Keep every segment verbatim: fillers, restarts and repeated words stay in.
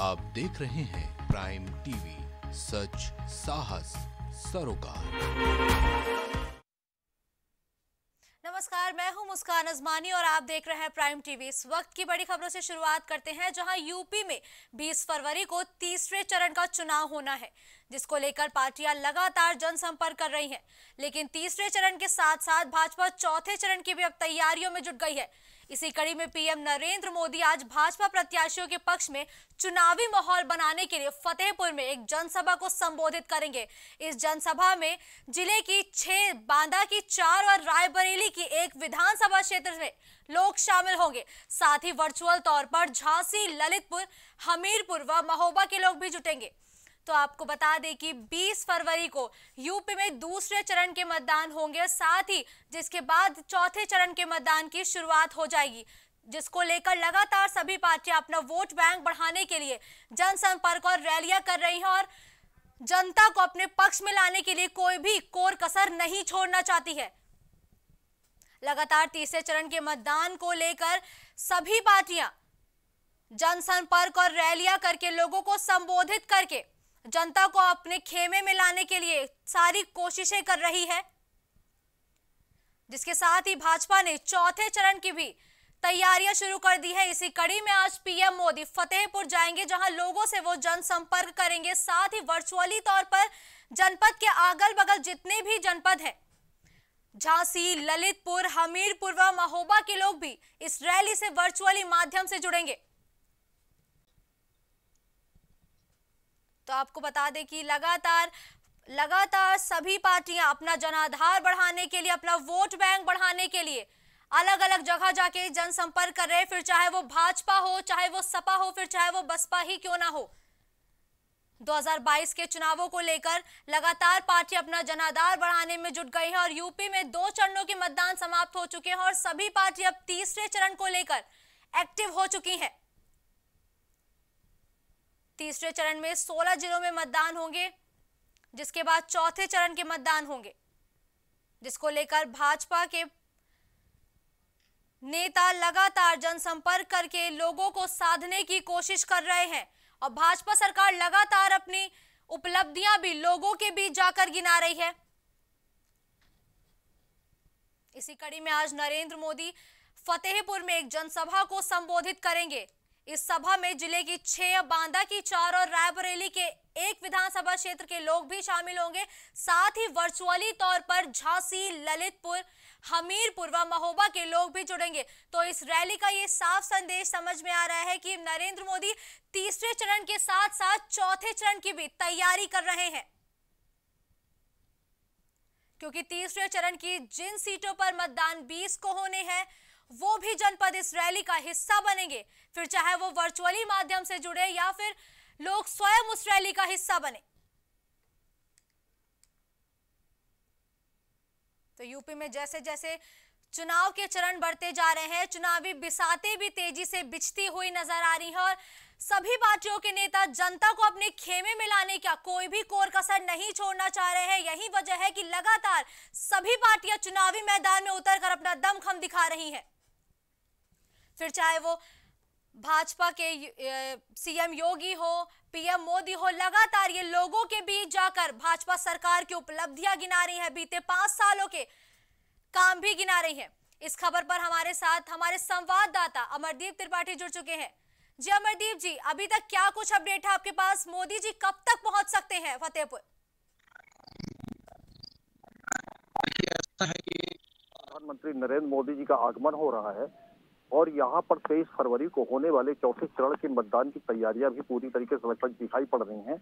आप देख रहे हैं प्राइम टीवी, सच साहस सरोकार। नमस्कार, मैं हूं मुस्कान अजमानी और आप देख रहे हैं प्राइम टीवी। इस वक्त की बड़ी खबरों से शुरुआत करते हैं, जहां यूपी में बीस फरवरी को तीसरे चरण का चुनाव होना है, जिसको लेकर पार्टियां लगातार जनसंपर्क कर रही हैं। लेकिन तीसरे चरण के साथ साथ भाजपा चौथे चरण की भी अब तैयारियों में जुट गई है। इसी कड़ी में पीएम नरेंद्र मोदी आज भाजपा प्रत्याशियों के पक्ष में चुनावी माहौल बनाने के लिए फतेहपुर में एक जनसभा को संबोधित करेंगे। इस जनसभा में जिले की छह, बांदा की चार और रायबरेली की एक विधानसभा क्षेत्र में लोग शामिल होंगे। साथ ही वर्चुअल तौर पर झांसी, ललितपुर, हमीरपुर व महोबा के लोग भी जुटेंगे। तो आपको बता दें कि बीस फरवरी को यूपी में दूसरे चरण के मतदान होंगे, साथ ही जिसके बाद चौथे चरण के मतदान की शुरुआत हो जाएगी, जिसको लेकर लगातार सभी पार्टियां अपना वोट बैंक बढ़ाने के लिए जनसंपर्क और रैलियां कर रही हैं और जनता को अपने पक्ष में लाने के लिए कोई भी कोर कसर नहीं छोड़ना चाहती है। लगातार तीसरे चरण के मतदान को लेकर सभी पार्टियां जनसंपर्क और रैलियां करके लोगों को संबोधित करके जनता को अपने खेमे में लाने के लिए सारी कोशिशें कर रही है। जिसके साथ ही भाजपा ने चौथे चरण की भी तैयारियां शुरू कर दी है। इसी कड़ी में आज पीएम मोदी फतेहपुर जाएंगे, जहां लोगों से वो जनसंपर्क करेंगे। साथ ही वर्चुअली तौर पर जनपद के अगल बगल जितने भी जनपद हैं, झांसी, ललितपुर, हमीरपुर व महोबा के लोग भी इस रैली से वर्चुअली माध्यम से जुड़ेंगे। तो आपको बता दें कि लगातार लगातार सभी पार्टियां अपना जनाधार बढ़ाने के लिए, अपना वोट बैंक बढ़ाने के लिए अलग अलग जगह जाके जनसंपर्क कर रहे हैं, फिर चाहे वो भाजपा हो, चाहे वो सपा हो, फिर चाहे वो बसपा ही क्यों ना हो। दो हज़ार बाईस के चुनावों को लेकर लगातार पार्टियां अपना जनाधार बढ़ाने में जुट गई हैं और यूपी में दो चरणों के मतदान समाप्त हो चुके हैं और सभी पार्टियां अब तीसरे चरण को लेकर एक्टिव हो चुकी हैं। तीसरे चरण में सोलह जिलों में मतदान होंगे, जिसके बाद चौथे चरण के मतदान होंगे, जिसको लेकर भाजपा के नेता लगातार जनसंपर्क करके लोगों को साधने की कोशिश कर रहे हैं और भाजपा सरकार लगातार अपनी उपलब्धियां भी लोगों के बीच जाकर गिना रही है। इसी कड़ी में आज नरेंद्र मोदी फतेहपुर में एक जनसभा को संबोधित करेंगे। इस सभा में जिले की छह, बांदा की चार और रायबरेली के एक विधानसभा क्षेत्र के लोग भी शामिल होंगे। साथ ही वर्चुअली तौर पर झांसी, ललितपुर, हमीरपुर व महोबा के लोग भी जुड़ेंगे। तो इस रैली का ये साफ संदेश समझ में आ रहा है कि नरेंद्र मोदी तीसरे चरण के साथ साथ चौथे चरण की भी तैयारी कर रहे हैं, क्योंकि तीसरे चरण की जिन सीटों पर मतदान बीस को होने हैं वो भी जनपद इस रैली का हिस्सा बनेंगे, फिर चाहे वो वर्चुअली माध्यम से जुड़े या फिर लोग स्वयं उस रैली का हिस्सा बने। तो यूपी में जैसे जैसे चुनाव के चरण बढ़ते जा रहे हैं, चुनावी बिसातें भी तेजी से बिछती हुई नजर आ रही है और सभी पार्टियों के नेता जनता को अपने खेमे में लाने का कोई भी कोर कसर नहीं छोड़ना चाह रहे हैं। यही वजह है कि लगातार सभी पार्टियां चुनावी मैदान में उतरकर अपना दमखम दिखा रही हैं, फिर चाहे वो भाजपा के सीएम योगी हो, पीएम मोदी हो। लगातार ये लोगों के बीच जाकर भाजपा सरकार की उपलब्धियां गिना रही है, बीते पांच सालों के काम भी गिना रही है। इस खबर पर हमारे साथ हमारे संवाददाता अमरदीप त्रिपाठी जुड़ चुके हैं। जी अमरदीप जी, अभी तक क्या कुछ अपडेट है आपके पास? मोदी जी कब तक पहुंच सकते हैं फतेहपुर? प्रधानमंत्री नरेंद्र मोदी जी का आगमन हो रहा है और यहाँ पर तेईस फरवरी को होने वाले चौथे चरण के मतदान की तैयारियां भी पूरी तरीके से लगभग दिखाई पड़ रही हैं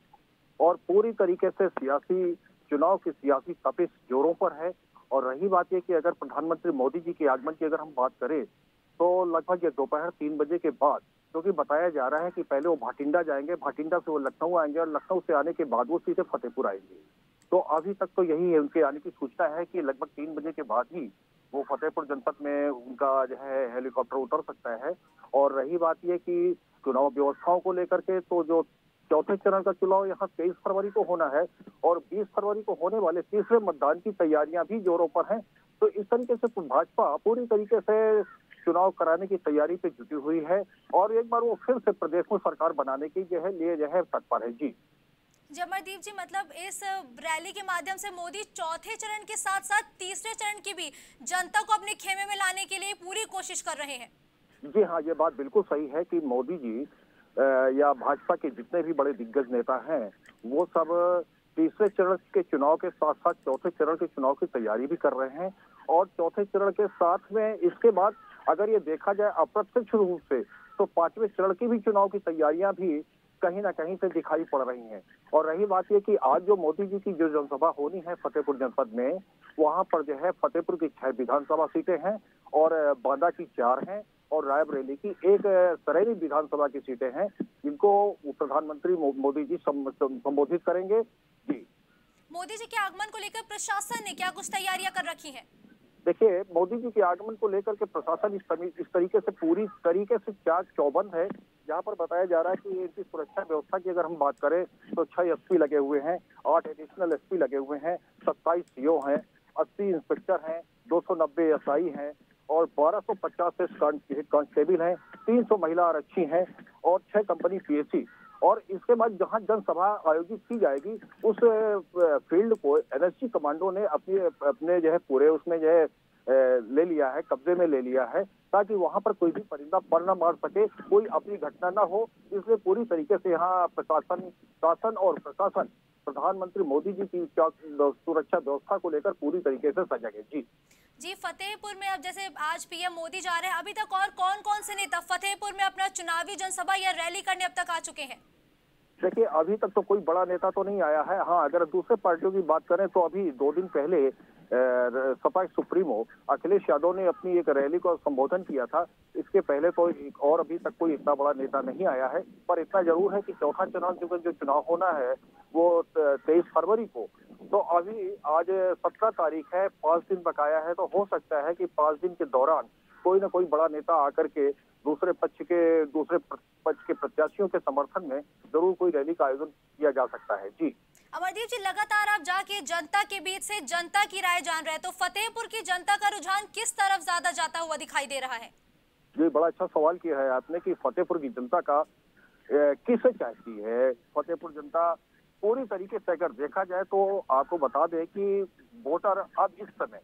और पूरी तरीके से सियासी चुनाव की सियासी तपिश जोरों पर है। और रही बात यह कि अगर प्रधानमंत्री मोदी जी के आगमन की अगर हम बात करें तो लगभग ये दोपहर तीन बजे के बाद, क्योंकि बताया जा रहा है कि पहले वो भाटिंडा जाएंगे, भाटिंडा से वो लखनऊ आएंगे और लखनऊ से आने के बाद वो सीधे फतेहपुर आएंगे। तो अभी तक तो यही है, उनके आने की सूचना है कि लगभग तीन बजे के बाद ही वो फतेहपुर जनपद में उनका जो है हेलीकॉप्टर उतर सकता है। और रही बात यह कि चुनाव व्यवस्थाओं को लेकर के, तो जो चौथे चरण का चुनाव यहाँ तेईस फरवरी को होना है और बीस फरवरी को होने वाले तीसरे मतदान की तैयारियां भी जोरों पर हैं। तो इस तरीके से भाजपा पूरी तरीके से चुनाव कराने की तैयारी पे जुटी हुई है और एक बार वो फिर से प्रदेश में सरकार बनाने की जो है लिए जो है तत्पर है। जी जी अमरदीप जी, मतलब इस रैली के माध्यम से मोदी चौथे चरण के साथ साथ तीसरे चरण की भी जनता को अपने खेमे में लाने के लिए पूरी कोशिश कर रहे हैं। जी हाँ, ये बात बिल्कुल सही है कि मोदी जी या भाजपा के जितने भी बड़े दिग्गज नेता हैं वो सब तीसरे चरण के चुनाव के साथ साथ चौथे चरण के चुनाव की तैयारी भी कर रहे हैं और चौथे चरण के साथ में इसके बाद अगर ये देखा जाए अप्रत्यक्ष रूप से तो पांचवें चरण की भी चुनाव की तैयारियां भी कहीं ना कहीं से दिखाई पड़ रही हैं। और रही बात ये कि आज जो मोदी जी की जो जनसभा होनी है फतेहपुर जनपद में, वहां पर जो है फतेहपुर की छह विधानसभा सीटें हैं और बांदा की चार हैं और रायबरेली की एक सरेली विधानसभा की सीटें हैं जिनको प्रधानमंत्री मोदी जी संबोधित करेंगे। जी, मोदी जी के आगमन को लेकर प्रशासन ने क्या कुछ तैयारियां कर रखी है? देखिए, मोदी जी के आगमन को लेकर के प्रशासन इस, इस तरीके से पूरी तरीके से चाक चौबंद है। यहाँ पर बताया जा रहा है कि इनकी सुरक्षा व्यवस्था की अगर हम बात करें तो छह एसपी लगे हुए हैं, आठ एडिशनल एसपी लगे हुए हैं, सत्ताईस सीओ हैं, अस्सी इंस्पेक्टर हैं, दो सौ नब्बे एसआई हैं और बारह सौ पचास से कांस्टेबल हैं, तीन सौ महिला आरक्षी हैं और छह कंपनी पीएसी। और इसके बाद जहां जनसभा आयोजित की जाएगी उस फील्ड को एनएसजी कमांडो ने अपने अपने जो है पूरे उसमें जो है ले लिया है, कब्जे में ले लिया है ताकि वहां पर कोई भी परिंदा पर न मार सके, कोई अपनी घटना ना हो। इसलिए पूरी तरीके से यहाँ प्रशासन शासन और प्रशासन प्रधानमंत्री मोदी जी की सुरक्षा व्यवस्था को लेकर पूरी तरीके से सजग है। जी जी फतेहपुर में अब जैसे आज पीएम मोदी जा रहे हैं, अभी तक और कौन कौन से नेता फतेहपुर में अपना चुनावी जनसभा या रैली करने अब तक आ चुके हैं? देखिए, अभी तक तो कोई बड़ा नेता तो नहीं आया है। हाँ, अगर दूसरे पार्टियों की बात करें तो अभी दो दिन पहले सपा सुप्रीमो अखिलेश यादव ने अपनी एक रैली को संबोधन किया था। इसके पहले तो एक और अभी तक कोई इतना बड़ा नेता नहीं आया है, पर इतना जरूर है कि चौथा चुनाव जो जो चुनाव होना है वो तेईस फरवरी को, तो अभी आज सत्रह तारीख है, पाँच दिन बकाया है, तो हो सकता है कि पाँच दिन के दौरान कोई ना कोई बड़ा नेता आकर के दूसरे पक्ष के दूसरे पक्ष के प्रत्याशियों के समर्थन में जरूर कोई रैली का आयोजन किया जा सकता है। जी अमरदीप जी, लगातार आप जाके जनता के बीच से जनता की राय जान रहे हैं, तो फतेहपुर की जनता का रुझान किस तरफ ज्यादा जाता हुआ दिखाई दे रहा है? जी, बड़ा अच्छा सवाल किया है आपने कि फतेहपुर की जनता का ए, किसे चाहती है फतेहपुर जनता। पूरी तरीके से अगर देखा जाए तो आपको बता दें कि वोटर अब इस समय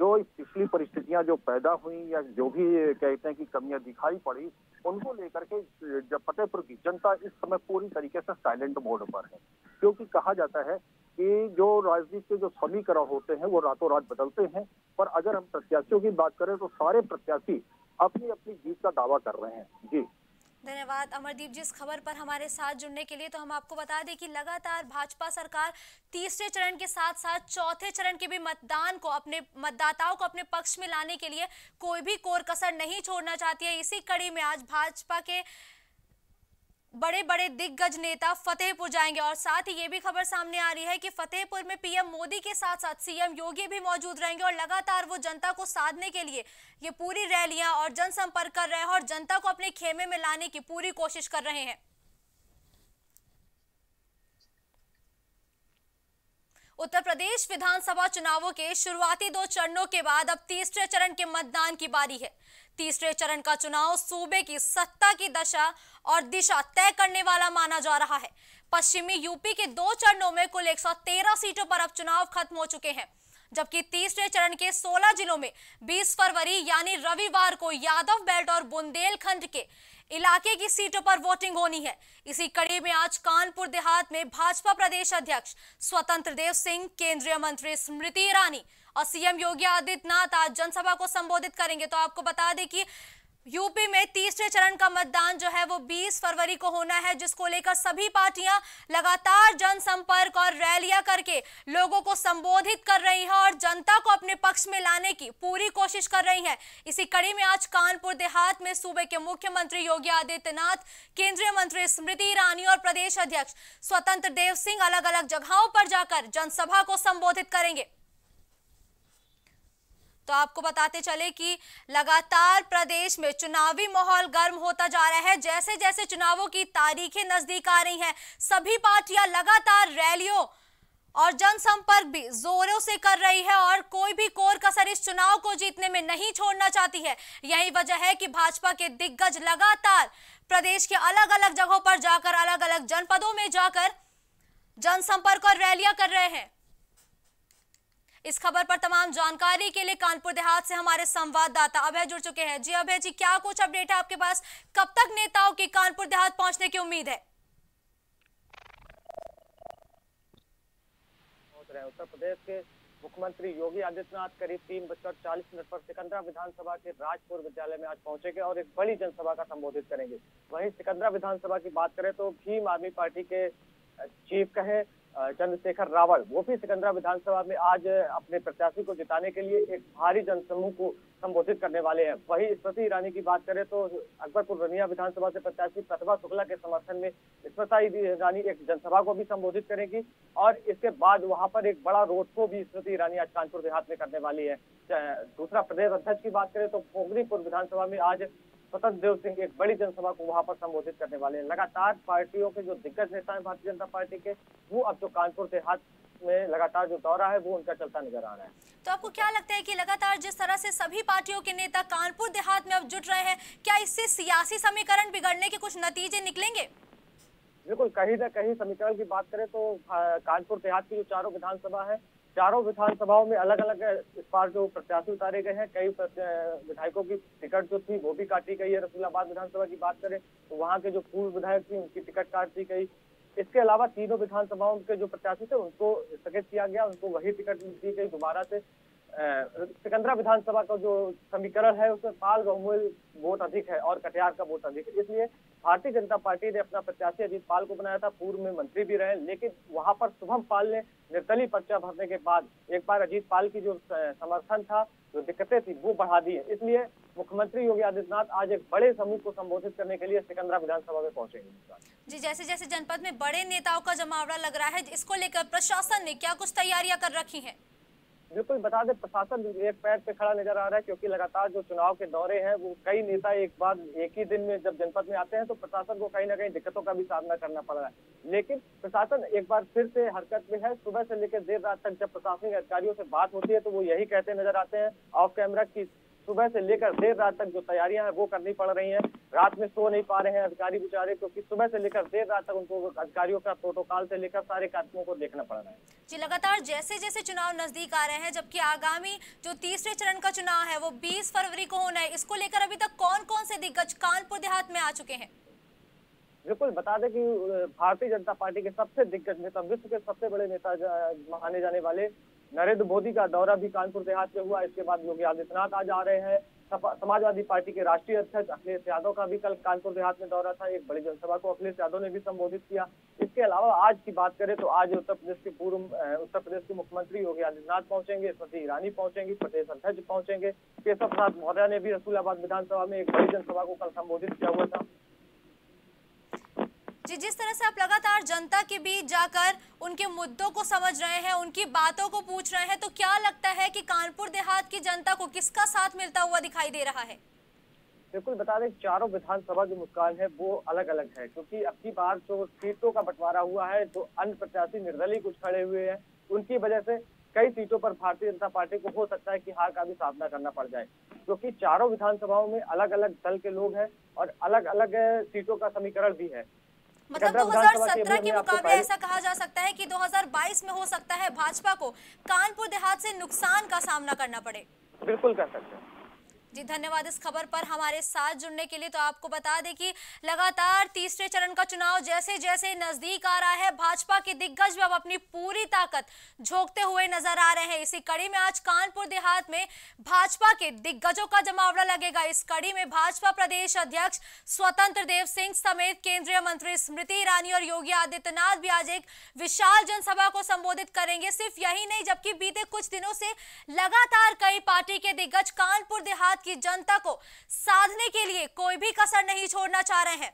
जो पिछली परिस्थितियां जो पैदा हुई या जो भी कहते हैं कि कमियां दिखाई पड़ी उनको लेकर के जब फतेहपुर की जनता इस समय पूरी तरीके से साइलेंट मोड पर है, क्योंकि कहा जाता है कि जो राजनीति के जो समीकरण होते हैं वो रातों रात बदलते हैं, पर अगर हम प्रत्याशियों की बात करें तो सारे प्रत्याशी अपनी अपनी जीत का दावा कर रहे हैं। जी धन्यवाद अमरदीप जी इस खबर पर हमारे साथ जुड़ने के लिए। तो हम आपको बता दें कि लगातार भाजपा सरकार तीसरे चरण के साथ साथ चौथे चरण के भी मतदान को अपने मतदाताओं को अपने पक्ष में लाने के लिए कोई भी कोर कसर नहीं छोड़ना चाहती है। इसी कड़ी में आज भाजपा के बड़े बड़े दिग्गज नेता फतेहपुर जाएंगे और साथ ही ये भी खबर सामने आ रही है कि फतेहपुर में पीएम मोदी के साथ साथ सीएम योगी भी मौजूद रहेंगे और लगातार वो जनता को साधने के लिए ये पूरी रैलियां और जनसंपर्क कर रहे हैं और जनता को अपने खेमे में लाने की पूरी कोशिश कर रहे हैं। उत्तर प्रदेश विधानसभा चुनावों के शुरुआती दो चरणों के बाद अब तीसरे चरण के मतदान की बारी है। तीसरे चरण का चुनाव सूबे की सत्ता की दशा और दिशा तय करने वाला माना जा रहा है। पश्चिमी यूपी के दो चरणों में कुल एक सौ तेरह सीटों पर अब चुनाव खत्म हो चुके हैं, जबकि तीसरे चरण के सोलह जिलों में बीस फरवरी यानी रविवार को यादव बेल्ट और बुंदेलखंड के इलाके की सीटों पर वोटिंग होनी है। इसी कड़ी में आज कानपुर देहात में भाजपा प्रदेश अध्यक्ष स्वतंत्र देव सिंह, केंद्रीय मंत्री स्मृति ईरानी और सीएम योगी आदित्यनाथ आज जनसभा को संबोधित करेंगे। तो आपको बता दें कि यूपी में तीसरे चरण का मतदान जो है वो बीस फरवरी को होना है, जिसको लेकर सभी पार्टियां लगातार जनसंपर्क और रैलियां करके लोगों को संबोधित कर रही हैं और जनता को अपने पक्ष में लाने की पूरी कोशिश कर रही हैं। इसी कड़ी में आज कानपुर देहात में सूबे के मुख्यमंत्री योगी आदित्यनाथ, केंद्रीय मंत्री स्मृति ईरानी और प्रदेश अध्यक्ष स्वतंत्र देव सिंह अलग अलग जगहों पर जाकर जनसभा को संबोधित करेंगे। तो आपको बताते चले कि लगातार प्रदेश में चुनावी माहौल गर्म होता जा रहा है। जैसे जैसे चुनावों की तारीखें नजदीक आ रही हैं, सभी पार्टियां लगातार रैलियों और जनसंपर्क भी जोरों से कर रही है और कोई भी कोर कसर इस चुनाव को जीतने में नहीं छोड़ना चाहती है। यही वजह है कि भाजपा के दिग्गज लगातार प्रदेश के अलग अलग जगहों पर जाकर, अलग अलग जनपदों में जाकर जनसंपर्क और रैलियां कर रहे हैं। इस खबर पर तमाम जानकारी के लिए कानपुर देहात से हमारे संवाददाता अभय जुड़ चुके हैं। जी अभय जी, क्या कुछ अपडेट है आपके पास? कब तक नेताओं की कानपुर देहात पहुंचने की उम्मीद है? उत्तर प्रदेश के मुख्यमंत्री योगी आदित्यनाथ करीब तीन बजकर चालीस मिनट पर सिकंदरा विधानसभा के राजपुर विद्यालय में आज पहुंचेंगे और एक बड़ी जनसभा का संबोधित करेंगे। वहीं सिकंदरा विधानसभा की बात करें तो भीम आदमी पार्टी के चीफ कहे चंद्रशेखर रावल, वो भी सिकंदरा विधानसभा में आज अपने प्रत्याशी को जिताने के लिए एक भारी जनसमूह को संबोधित करने वाले हैं। वहीं स्मृति ईरानी की बात करें तो अकबरपुर रनिया विधानसभा से प्रत्याशी प्रतिभा शुक्ला के समर्थन में स्मृति ईरानी एक जनसभा को भी संबोधित करेगी और इसके बाद वहां पर एक बड़ा रोड शो भी स्मृति ईरानी आज कानपुर देहात में करने वाली है। दूसरा, प्रदेश अध्यक्ष की बात करें तो पोखरीपुर विधानसभा में आज स्वतंत्र देव सिंह एक बड़ी जनसभा को वहां पर संबोधित करने वाले हैं। लगातार पार्टियों के जो दिग्गज नेता हैं भारतीय जनता पार्टी के, वो अब जो कानपुर देहात में लगातार जो दौरा है वो उनका चलता नजर आ रहा है। तो आपको क्या लगता है कि लगातार जिस तरह से सभी पार्टियों के नेता कानपुर देहात में अब जुट रहे हैं, क्या इससे सियासी समीकरण बिगड़ने के कुछ नतीजे निकलेंगे? बिल्कुल, कहीं न कहीं समीकरण की बात करें तो कानपुर देहात की जो चारों विधानसभा है, चारों विधानसभाओं में अलग अलग इस बार जो प्रत्याशी उतारे गए हैं, कई विधायकों की टिकट जो थी वो भी काटी गई है। रसूलाबाद विधानसभा की बात करें तो वहाँ के जो पूर्व विधायक थी उनकी टिकट काट दी गई। इसके अलावा तीनों विधानसभाओं के जो प्रत्याशी थे उनको स्थगित किया गया, उनको वही टिकट दी गई दोबारा से। सिकंदरा विधानसभा का जो समीकरण है उसमें पाल बहुमूल वोट अधिक है और कटिहार का वोट अधिक है, इसलिए भारतीय जनता पार्टी ने अपना प्रत्याशी अजीत पाल को बनाया था, पूर्व में मंत्री भी रहे, लेकिन वहां पर शुभम पाल ने निर्दलीय पर्चा भरने के बाद एक बार अजीत पाल की जो समर्थन था, जो दिक्कतें थी, वो बढ़ा दी है। इसलिए मुख्यमंत्री योगी आदित्यनाथ आज एक बड़े समूह को संबोधित करने के लिए सिकंदरा विधानसभा में पहुंचेंगे। जी, जैसे जैसे जनपद में बड़े नेताओं का जमावड़ा लग रहा है, इसको लेकर प्रशासन ने क्या कुछ तैयारियां कर रखी है? बिल्कुल, बता दें प्रशासन एक पैर पे खड़ा नजर आ रहा है, क्योंकि लगातार जो चुनाव के दौरे हैं वो कई नेता एक बार एक ही दिन में जब जनपद में आते हैं तो प्रशासन को कहीं ना कहीं दिक्कतों का भी सामना करना पड़ रहा है। लेकिन प्रशासन एक बार फिर से हरकत में है। सुबह से लेकर देर रात तक जब प्रशासनिक अधिकारियों से बात होती है तो वो यही कहते नजर आते हैं ऑफ कैमरा की सुबह से लेकर देर रात तक जो तैयारियां हैं वो करनी पड़ रही हैं। रात में सो नहीं पा रहे हैं अधिकारी बेचारे, क्योंकि सुबह से लेकर देर रात तक उनको अधिकारियों का प्रोटोकॉल से लेकर सारे कार्यक्रमों को देखना पड़ रहा है। जी, लगातार जैसे जैसे चुनाव नजदीक आ रहे हैं, जबकि आगामी जो तीसरे चरण का चुनाव है वो बीस फरवरी को होना है, इसको लेकर अभी तक कौन कौन से दिग्गज कानपुर देहात में आ चुके हैं? बिल्कुल, बता दें कि भारतीय जनता पार्टी के सबसे दिग्गज नेता, विश्व के सबसे बड़े नेता माने जाने वाले नरेंद्र मोदी का दौरा भी कानपुर देहात में हुआ। इसके बाद योगी आदित्यनाथ आज आ रहे हैं। समाजवादी पार्टी के राष्ट्रीय अध्यक्ष अखिलेश यादव का भी कल कानपुर देहात में दौरा था, एक बड़ी जनसभा को अखिलेश यादव ने भी संबोधित किया। इसके अलावा आज की बात करें तो आज उत्तर प्रदेश के पूर्व उत्तर प्रदेश के मुख्यमंत्री योगी आदित्यनाथ पहुंचेंगे, स्मृति ईरानी पहुंचेंगी, प्रदेश अध्यक्ष पहुंचेंगे। केशव प्रसाद मौर्य ने भी रसूलाबाद विधानसभा में एक बड़ी जनसभा को कल संबोधित किया हुआ था। जी, जिस तरह से आप लगातार जनता के बीच जाकर उनके मुद्दों को समझ रहे हैं, उनकी बातों को पूछ रहे हैं, तो क्या लगता है कि कानपुर देहात की जनता को किसका साथ मिलता हुआ दिखाई दे रहा है? बिल्कुल, बता दें चारों विधानसभा जो मुस्कान है वो अलग अलग है, क्योंकि अब की बार जो सीटों का बंटवारा हुआ है, जो अन्य प्रत्याशी निर्दलीय कुछ खड़े हुए हैं, उनकी वजह से कई सीटों पर भारतीय जनता पार्टी को हो सकता है कि हार का भी सामना करना पड़ जाए, क्योंकि चारों विधानसभाओं में अलग अलग दल के लोग हैं और अलग अलग सीटों का समीकरण भी है। मतलब दो हज़ार सत्रह के मुकाबले ऐसा कहा जा सकता है कि दो हज़ार बाईस में हो सकता है भाजपा को कानपुर देहात से नुकसान का सामना करना पड़े। बिल्कुल कर सकते हैं। जी, धन्यवाद इस खबर पर हमारे साथ जुड़ने के लिए। तो आपको बता दें कि लगातार तीसरे चरण का चुनाव जैसे जैसे नजदीक आ रहा है, भाजपा के दिग्गज भी अब अपनी पूरी ताकत झोंकते हुए नजर आ रहे हैं। इसी कड़ी में आज कानपुर देहात में भाजपा के दिग्गजों का जमावड़ा लगेगा। इस कड़ी में भाजपा प्रदेश अध्यक्ष स्वतंत्र देव सिंह समेत केंद्रीय मंत्री स्मृति ईरानी और योगी आदित्यनाथ भी आज एक विशाल जनसभा को संबोधित करेंगे। सिर्फ यही नहीं, जबकि बीते कुछ दिनों से लगातार कई पार्टी के दिग्गज कानपुर देहात कि जनता को साधने के लिए कोई भी कसर नहीं छोड़ना चाह रहे हैं।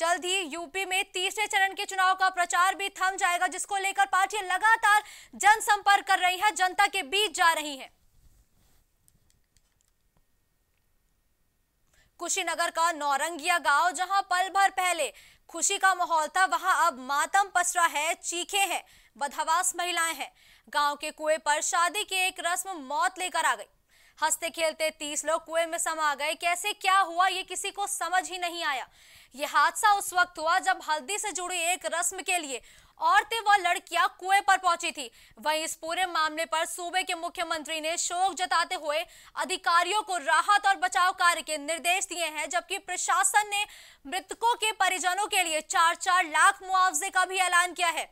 जल्द ही यूपी में तीसरे चरण के चुनाव का प्रचार भी थम जाएगा, जिसको लेकर पार्टियां लगातार जनसंपर्क कर रही हैं, जनता के बीच जा रही हैं। कुशीनगर का नौरंगिया गांव, जहां पल भर पहले खुशी का माहौल था, वहां अब मातम पसरा है, चीखे हैं, बदहवास महिलाएं हैं। गांव के कुएं पर शादी की एक रस्म मौत लेकर आ गई। हंसते खेलते तीस लोग कुएं में समा गए। कैसे क्या हुआ ये किसी को समझ ही नहीं आया। ये हादसा उस वक्त हुआ जब हल्दी से जुड़ी एक रस्म के लिए औरतें व लड़कियां कुएं पर पहुंची थी। वहीं इस पूरे मामले पर सूबे के मुख्यमंत्री ने शोक जताते हुए अधिकारियों को राहत और बचाव कार्य के निर्देश दिए हैं, जबकि प्रशासन ने मृतकों के परिजनों के लिए चार चार लाख मुआवजे का भी ऐलान किया है।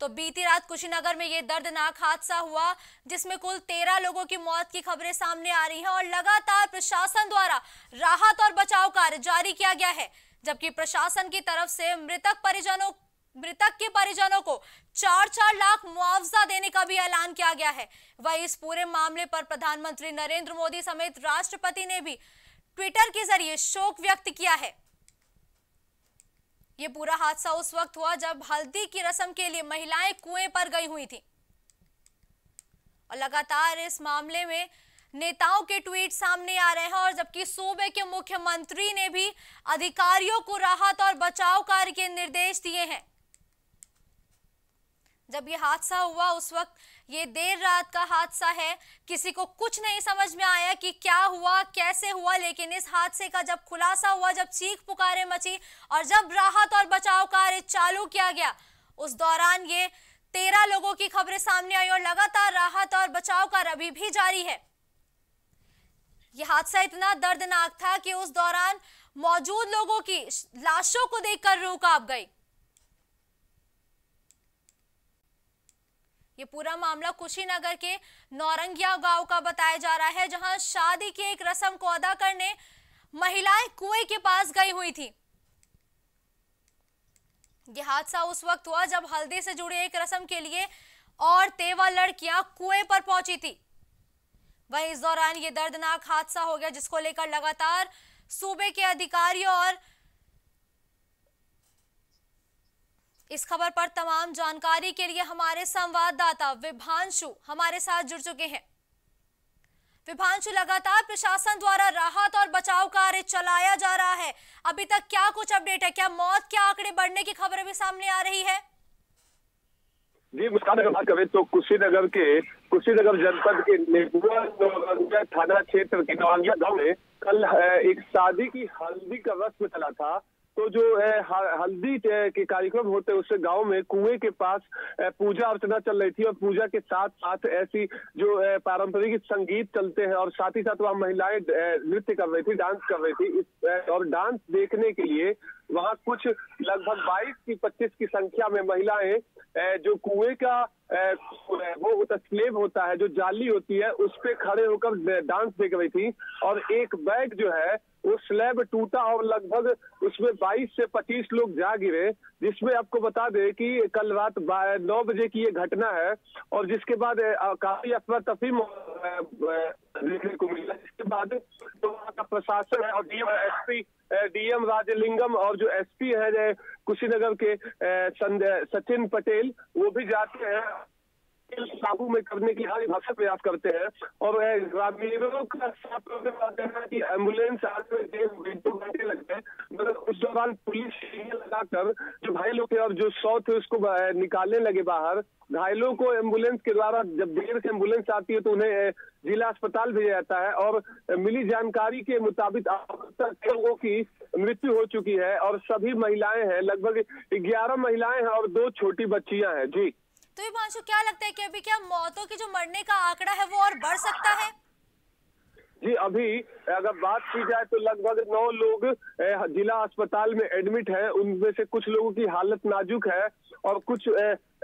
तो बीती रात कुशीनगर में यह दर्दनाक हादसा हुआ, जिसमें कुल तेरह लोगों की मौत की खबरें सामने आ रही हैं और लगातार प्रशासन द्वारा राहत और बचाव कार्य जारी किया गया है, जबकि प्रशासन की तरफ से मृतक परिजनों मृतक के परिजनों को चार चार लाख मुआवजा देने का भी ऐलान किया गया है। वहीं इस पूरे मामले पर प्रधानमंत्री नरेंद्र मोदी समेत राष्ट्रपति ने भी ट्विटर के जरिए शोक व्यक्त किया है। ये पूरा हादसा उस वक्त हुआ जब हल्दी की रस्म के लिए महिलाएं कुएं पर गई हुई थी और लगातार इस मामले में नेताओं के ट्वीट सामने आ रहे हैं, और जबकि सूबे के मुख्यमंत्री ने भी अधिकारियों को राहत और बचाव कार्य के निर्देश दिए हैं। जब ये हादसा हुआ उस वक्त ये देर रात का हादसा है, किसी को कुछ नहीं समझ में आया कि क्या हुआ कैसे हुआ, लेकिन इस हादसे का जब खुलासा हुआ, जब चीख पुकारे मची और जब राहत और बचाव कार्य चालू किया गया, उस दौरान ये तेरह लोगों की खबरें सामने आई और लगातार राहत और बचाव कार्य अभी भी जारी है। यह हादसा इतना दर्दनाक था कि उस दौरान मौजूद लोगों की लाशों को देखकर रूह कांप गई। ये पूरा मामला कुशीनगर के नौरंगिया गांव का बताया जा रहा है, जहां शादी की एक रस्म को अदा करने महिलाएं कुएं के पास गई हुई थी। यह हादसा उस वक्त हुआ जब हल्दी से जुड़ी एक रस्म के लिए औरतें व लड़कियां कुएं पर पहुंची थी। वहीं इस दौरान ये दर्दनाक हादसा हो गया, जिसको लेकर लगातार सूबे के अधिकारियों और इस खबर पर तमाम जानकारी के लिए हमारे संवाददाता विभांशु हमारे साथ जुड़ चुके हैं। विभांशु, लगातार प्रशासन द्वारा राहत और बचाव कार्य चलाया जा रहा है, अभी तक क्या कुछ अपडेट है? क्या मौत के आंकड़े बढ़ने की खबरें भी सामने आ रही है? जी मुस्कान अजमानी कभी तो कुशीनगर के कुशीनगर जनपद के नेगुआ थाना क्षेत्र के नवांगिया गाँव में कल एक शादी की हल्दी का रस्म चला था, तो जो है हल्दी के कार्यक्रम होते उससे गांव में कुएं के पास पूजा अर्चना चल रही थी और पूजा के साथ साथ ऐसी जो पारंपरिक संगीत चलते हैं और साथ ही साथ वहां महिलाएं नृत्य कर रही थी, डांस कर रही थी इस और डांस देखने के लिए वहां कुछ लगभग बाईस की पच्चीस की संख्या में महिलाएं जो कुएं का वो स्लेब होता है, जो जाली होती है, उस पे खड़े होकर डांस देख रही थी और एक बैग जो है वो स्लैब टूटा और लगभग उसमें बाईस से पच्चीस लोग जा गिरे, जिसमें आपको बता दें कि कल रात नौ बजे की ये घटना है और जिसके बाद काफी अफरा तफरी देखने को मिला। इसके बाद तो वहाँ का प्रशासन है और डीएम एसपी डीएम राजलिंगम और जो एसपी है कुशीनगर के सचिन पटेल वो भी जाते हैं, काबू में करने की हर भरसक प्रयास करते हैं और ग्रामीणों का साथ बताते हैं कि एम्बुलेंस आज में डेढ़ दो घंटे लगते हैं, मगर उस दौरान पुलिस लगाकर जो घायलों के और जो सौ थे उसको निकालने लगे बाहर। घायलों को एम्बुलेंस के द्वारा जब देर से एम्बुलेंस आती है तो उन्हें जिला अस्पताल भेजा जाता है और मिली जानकारी के मुताबिक लोगों की मृत्यु हो चुकी है और सभी महिलाएं हैं, लगभग ग्यारह महिलाएं हैं और दो छोटी बच्चियां हैं। जी तो विभांशु, क्या लगता है कि अभी क्या मौतों की जो मरने का आंकड़ा है वो और बढ़ सकता है? जी अभी अगर बात की जाए तो लगभग नौ लोग जिला अस्पताल में एडमिट हैं, उनमें से कुछ लोगों की हालत नाजुक है और कुछ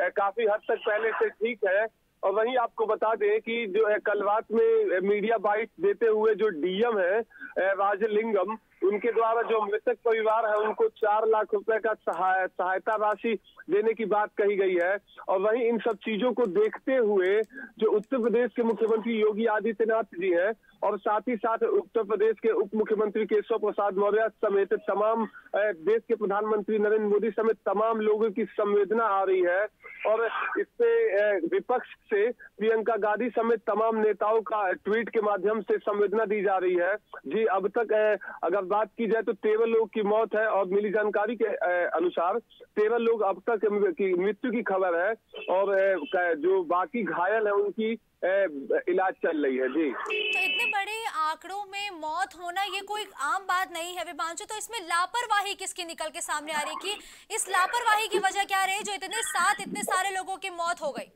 काफी हद तक पहले से ठीक है। और वहीं आपको बता दें कि जो कल रात में मीडिया बाइट देते हुए जो डीएम है राजलिंगम, उनके द्वारा जो मृतक परिवार है उनको चार लाख रुपए का सहाय, सहायता राशि देने की बात कही गई है। और वहीं इन सब चीजों को देखते हुए जो उत्तर प्रदेश के मुख्यमंत्री योगी आदित्यनाथ जी हैं और साथ ही साथ उत्तर प्रदेश के उप मुख्यमंत्री केशव प्रसाद मौर्य समेत तमाम देश के प्रधानमंत्री नरेंद्र मोदी समेत तमाम लोगों की संवेदना आ रही है और इससे विपक्ष से प्रियंका गांधी समेत तमाम नेताओं का ट्वीट के माध्यम से संवेदना दी जा रही है। जी, अब तक अगर बात की जाए तो तेरह लोग की मौत है और मिली जानकारी के अनुसार तेरह लोग अब तक की मृत्यु की खबर है और जो बाकी घायल है उनकी इलाज चल रही है। जी, तो इतने बड़े आंकड़ों में मौत होना ये कोई आम बात नहीं है विभांशु, तो इसमें लापरवाही किसकी निकल के सामने आ रही कि इस लापरवाही की वजह क्या रही जो इतने साथ इतने सारे लोगों की मौत हो गई?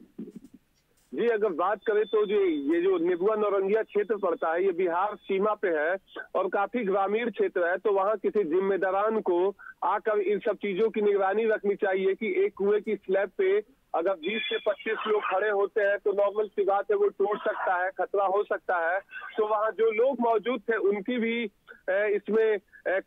जी, अगर बात करें तो जी ये जो निबुआ नौरंगिया क्षेत्र पड़ता है ये बिहार सीमा पे है और काफी ग्रामीण क्षेत्र है, तो वहाँ किसी जिम्मेदारान को आकर इन सब चीजों की निगरानी रखनी चाहिए कि एक कुएं की स्लैब पे अगर बीस से पच्चीस लोग खड़े होते हैं तो नॉर्मल सी बात है वो टूट सकता है, खतरा हो सकता है। तो वहाँ जो लोग मौजूद थे उनकी भी इसमें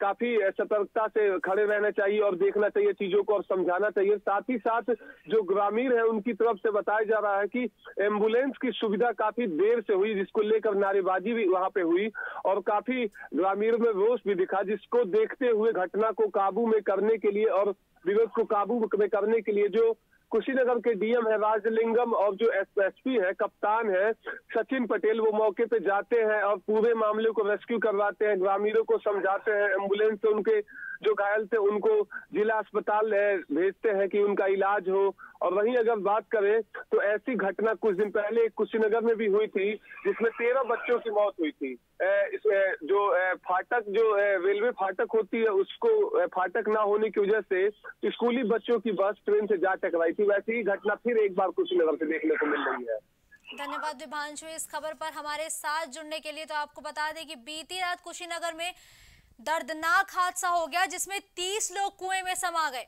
काफी सतर्कता से खड़े रहना चाहिए और देखना चाहिए चीजों को और समझाना चाहिए। साथ ही साथ जो ग्रामीण है उनकी तरफ से बताया जा रहा है कि एम्बुलेंस की सुविधा काफी देर से हुई जिसको लेकर नारेबाजी भी वहां पे हुई और काफी ग्रामीण में रोष भी दिखा, जिसको देखते हुए घटना को काबू में करने के लिए और विरोध को काबू में करने के लिए जो कुशीनगर के डीएम है राजलिंगम और जो एसएसपी है कप्तान है सचिन पटेल वो मौके पे जाते हैं और पूरे मामले को रेस्क्यू करवाते हैं, ग्रामीणों को समझाते हैं, एम्बुलेंस से उनके जो घायल थे उनको जिला अस्पताल भेजते हैं कि उनका इलाज हो। और वहीं अगर बात करें तो ऐसी घटना कुछ दिन पहले कुशीनगर में भी हुई थी जिसमें तेरह बच्चों की मौत हुई थी। इसमें जो फाटक जो रेलवे फाटक होती है उसको फाटक ना होने की वजह से स्कूली बच्चों की बस ट्रेन से जा टकराई थी, वैसी ही घटना फिर एक बार कुशीनगर से देखने को मिल रही है। धन्यवाद विभांशु इस खबर पर हमारे साथ जुड़ने के लिए। तो आपको बता दें कि बीती रात कुशीनगर में दर्दनाक हादसा हो गया जिसमें तीस लोग कुएं में समा गए।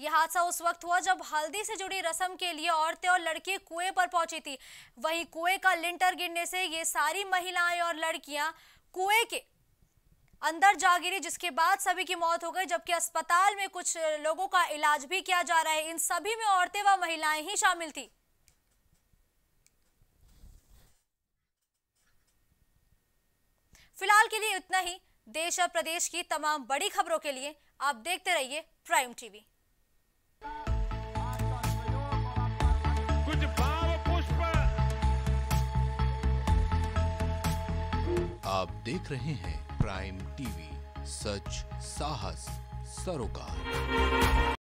यह हादसा उस वक्त हुआ जब हल्दी से जुड़ी रस्म के लिए औरतें और लड़कियां कुएं पर पहुंची थी। वहीं कुएं का लिंटर गिरने से ये सारी महिलाएं और लड़कियां कुएं के अंदर जा गिरी जिसके बाद सभी की मौत हो गई, जबकि अस्पताल में कुछ लोगों का इलाज भी किया जा रहा है। इन सभी में औरतें व महिलाएं ही शामिल थी। फिलहाल के लिए इतना ही। देश और प्रदेश की तमाम बड़ी खबरों के लिए आप देखते रहिए प्राइम टीवी। कुछ भाव पुष्प आप देख रहे हैं प्राइम टीवी, सच साहस सरोकार।